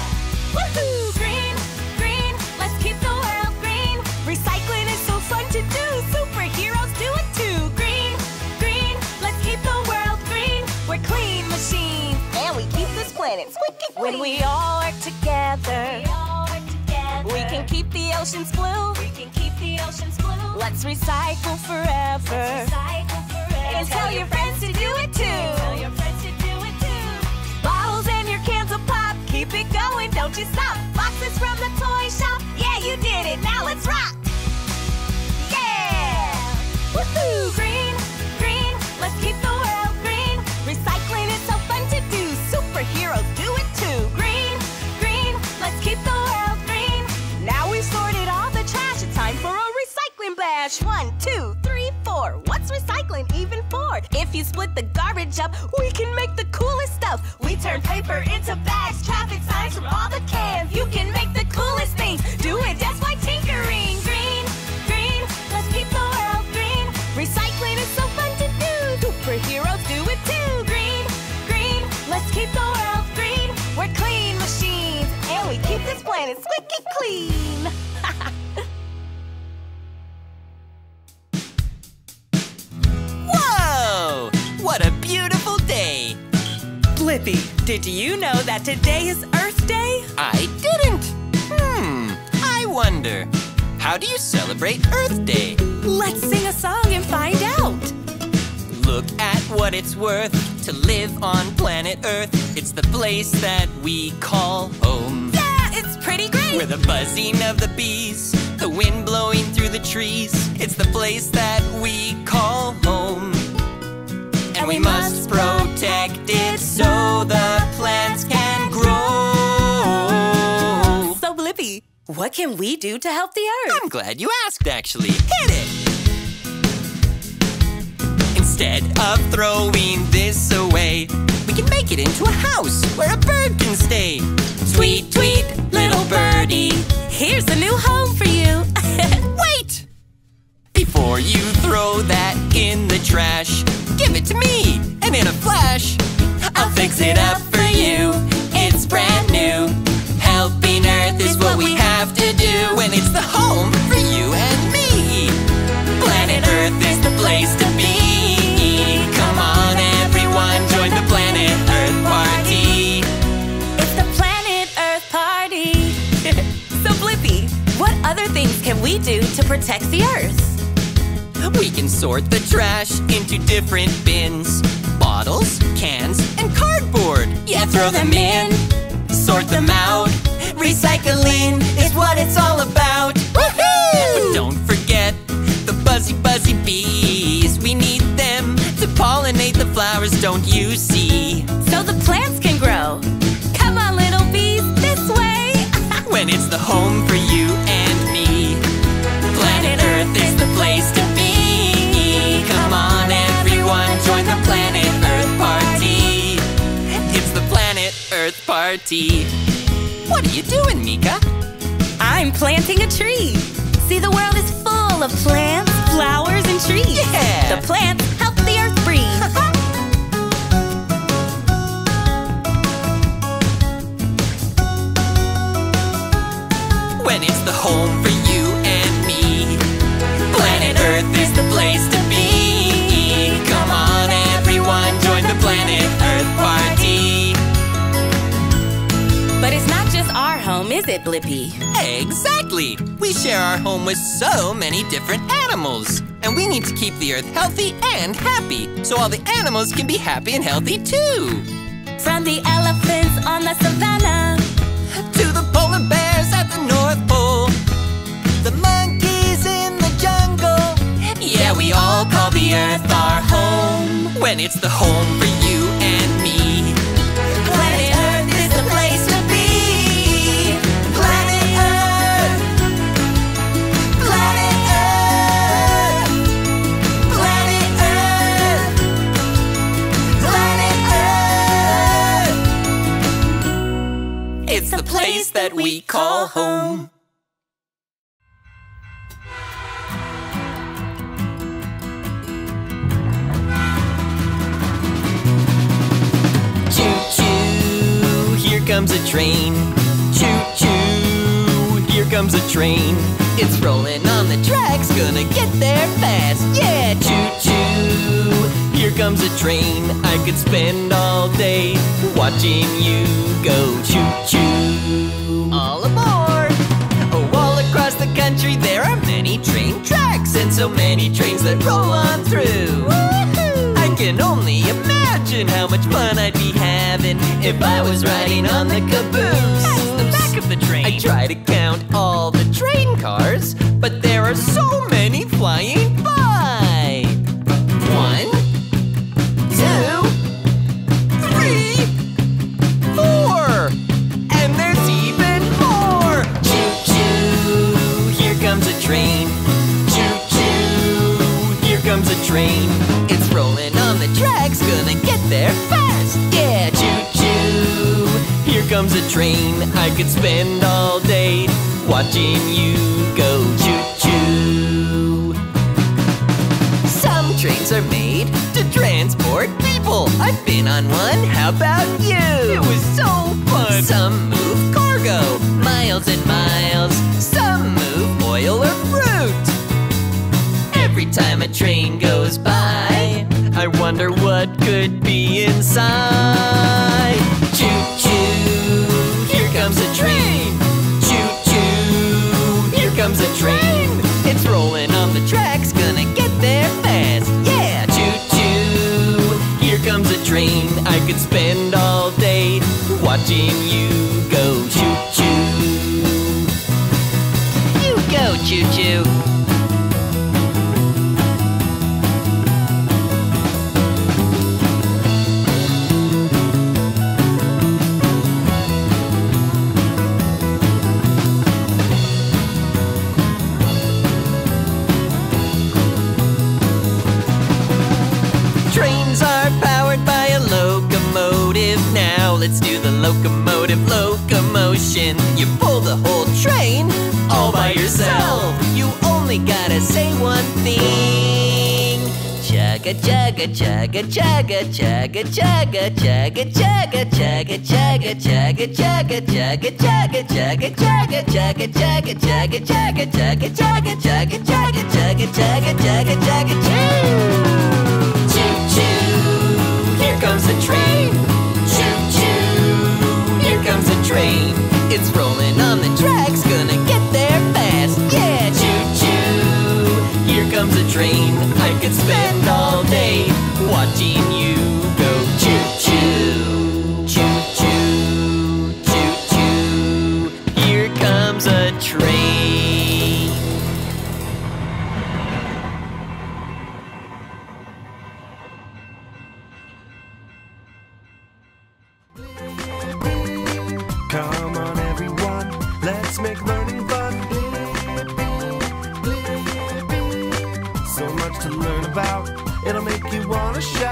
Woohoo! Green, green, let's keep the world green. Recycling is so fun to do. Superheroes do it too. Green, green, let's keep the world green. We're clean machines, and we keep this planet squeaky clean. When we all are together, we can keep the oceans blue. We can keep the oceans blue. Let's recycle forever. Let's recycle forever. And tell your friends to do it too. Tell your friends to do it too. Bottles and your cans of pop, keep it going, don't you stop. Boxes from the toy shop, yeah, you did it, now let's rock. Yeah! Woohoo! Green, green, let's keep the world green. Recycling is so fun to do. Superheroes do it too. Green, green, let's keep the world green. Now we've sorted all the trash, it's time for a recycling bash. 1, 2, 3, 4. What's recycling even for? If you split the garbage up, we can make the coolest stuff. We turn paper into bags, traffic signs from all the cans. You can make the coolest things. Do it just by tinkering. Green, green, let's keep the world green. Recycling is so fun to do. Superheroes do it too. Green, green, let's keep the world green. We're clean machines, and we keep this planet squeaky clean. Whoa! What a beautiful day! Blippi, did you know that today is Earth Day? I didn't! I wonder, how do you celebrate Earth Day? Let's sing a song and find out! Look at what it's worth to live on planet Earth. It's the place that we call home. Yeah, it's pretty great! Where the buzzing of the bees, the wind blowing through the trees, it's the place that we call home. And we must protect it so the plants can grow. So Blippi, what can we do to help the Earth? I'm glad you asked, actually. Hit it! Instead of throwing this away, we can make it into a house where a bird can stay. Tweet, tweet, little birdie, here's a new home for you. Wait! Before you throw that in the trash, give it to me, and in a flash, I'll fix it up for you. It's brand new. Helping Earth is to do when it's the home for you and me. Planet Earth is the place to be. Come on, everyone, join the Planet Earth party. It's the Planet Earth party. So, Blippi, what other things can we do to protect the Earth? We can sort the trash into different bins. Bottles, cans, and cardboard. Yeah, throw them in, sort them out. Recycling is what it's all about. Woohoo! And don't forget the buzzy, buzzy bees. We need them to pollinate the flowers, don't you see? So the plants can grow. Come on, little bees, this way. When it's the home for you and me, Planet Earth is the place to be. Come on, everyone, join the Planet Earth party. It's the Planet Earth party. What are you doing, Meekah? I'm planting a tree. See, the world is full of plants, flowers, and trees. Yeah. The plants help the earth breathe. When it's the home for you and me, Planet Earth is the place to be. Come on, everyone, join the Planet Earth party. But it's not just our home, is it, Blippi? Exactly! We share our home with so many different animals. And we need to keep the Earth healthy and happy, so all the animals can be happy and healthy too! From the elephants on the savannah, to the polar bears at the North Pole, the monkeys in the jungle. Yeah, we all call the Earth our home. When it's the home for you and me, Planet Earth is the place to be. It's the place that we call home. Choo-choo, here comes a train. Choo-choo, here comes a train. It's rolling on the tracks, gonna get there fast. Yeah, choo-choo, here comes a train. I could spend all day watching you go choo-choo. All aboard! Oh, all across the country there are many train tracks, and so many trains that roll on through. I can only imagine how much fun I'd be having if I was riding on the caboose. That's the back of the train. I try to count all the train cars, but there are so many flying by. 1, 2, 3, 4, and there's even more. Choo-choo, here comes a train. Choo-choo, here comes a train. It's rolling on the tracks, gonna get there fast. Yeah, choo-choo, here comes a train. I could spend all day watching you go choo-choo. Some trains are made to transport people. I've been on one, how about you? It was so fun! Some move cargo, miles and miles. Some move oil or fruit. Every time a train goes by, I wonder what could be inside. Choo-choo, here comes a train. Choo-choo, here comes a train. It's rolling on the tracks, gonna get there fast. Yeah, choo-choo, here comes a train. I could spend all day watching you go choo-choo. You go choo-choo. Let's do the locomotive locomotion. You pull the whole train all by yourself. You only gotta say one thing. Chugga chugga chugga chugga chugga chugga chugga chugga chugga chugga chugga chugga chugga chugga chugga chugga chugga chugga chugga chugga chugga chugga chugga chugga chugga chugga chugga chugga choo. Choo choo, here comes a train. Choo choo, here comes a train. It's rolling on the tracks, gonna get there fast. Yeah, choo choo, here comes a train. I could spend all day watching you go. Choo choo, choo choo, choo choo. Here comes a train. Come on everyone, let's make learning fun. So much to learn about, it'll make you wanna shout.